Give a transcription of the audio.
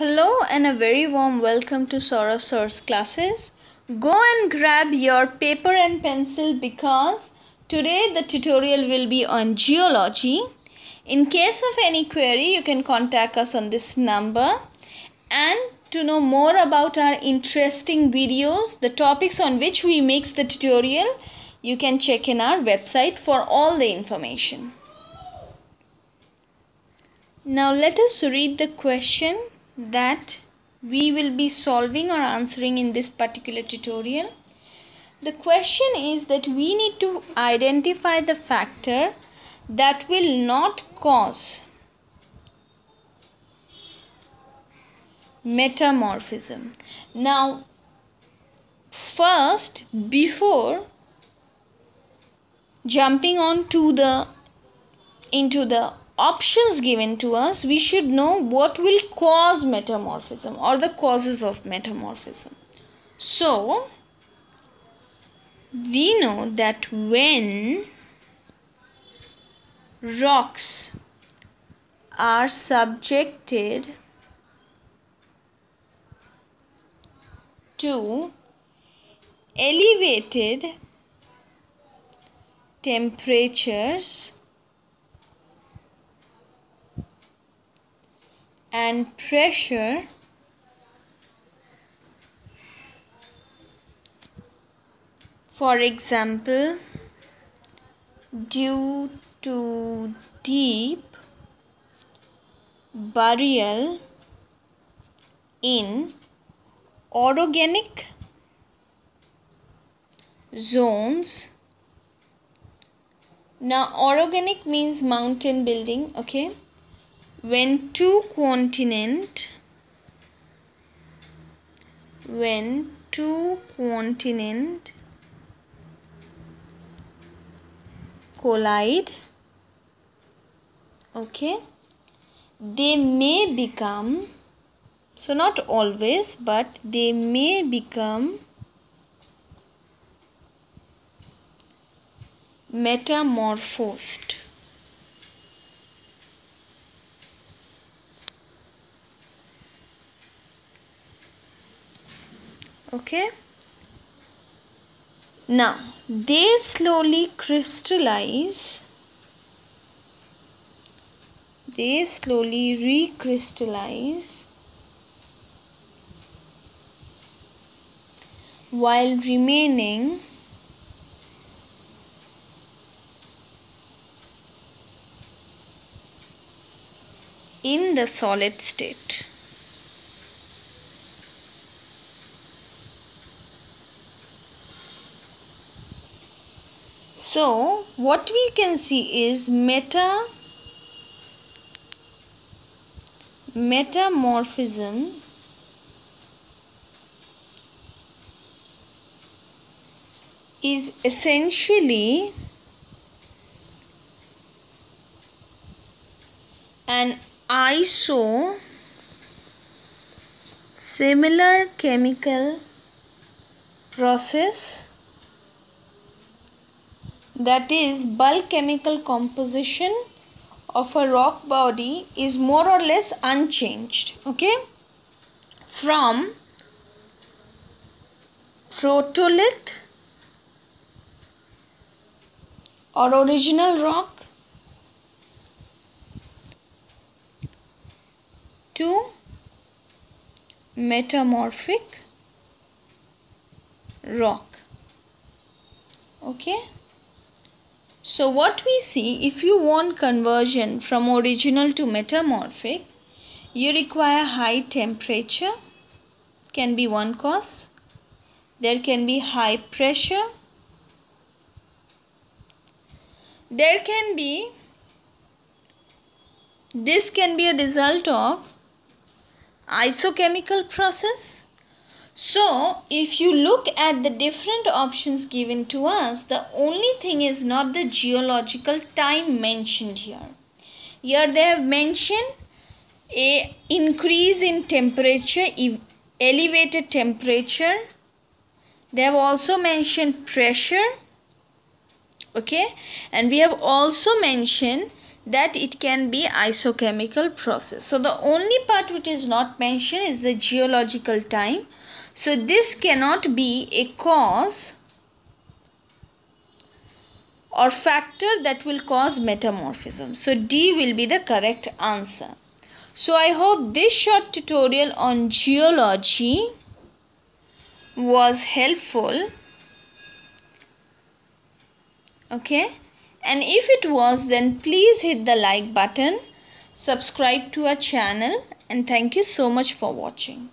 Hello and a very warm welcome to Saurabh Sir's classes. Go and grab your paper and pencil because today the tutorial will be on geology. In case of any query, you can contact us on this number. And to know more about our interesting videos, the topics on which we mix the tutorial, you can check in our website for all the information. Now let us read the question that we will be solving or answering in this particular tutorial. The question is that we need to identify the factor that will not cause metamorphism. Now, first, before jumping on to into the options given to us, we should know what will cause metamorphism or the causes of metamorphism. So, we know that when rocks are subjected to elevated temperatures and pressure, for example, due to deep burial in orogenic zones. Now, orogenic means mountain building, okay? When two continent collide, okay, they may become, so not always, but they may become metamorphosed. Okay, now they slowly crystallize, they slowly recrystallize while remaining in the solid state. So, what we can see is metamorphism is essentially an isosimilar chemical process, that is, bulk chemical composition of a rock body is more or less unchanged, okay, from protolith or original rock to metamorphic rock, okay. So what we see, if you want conversion from original to metamorphic, you require high temperature, can be one cause. There can be high pressure. There can be, this can be a result of isochemical process. So, if you look at the different options given to us, the only thing is not the geological time mentioned here. Here they have mentioned an increase in temperature, elevated temperature. They have also mentioned pressure, okay. And we have also mentioned that it can be isochemical process. So the only part which is not mentioned is the geological time. So this cannot be a cause or factor that will cause metamorphism. So D will be the correct answer. So I hope this short tutorial on geology was helpful. Okay, and if it was, then please hit the like button, subscribe to our channel, and thank you so much for watching.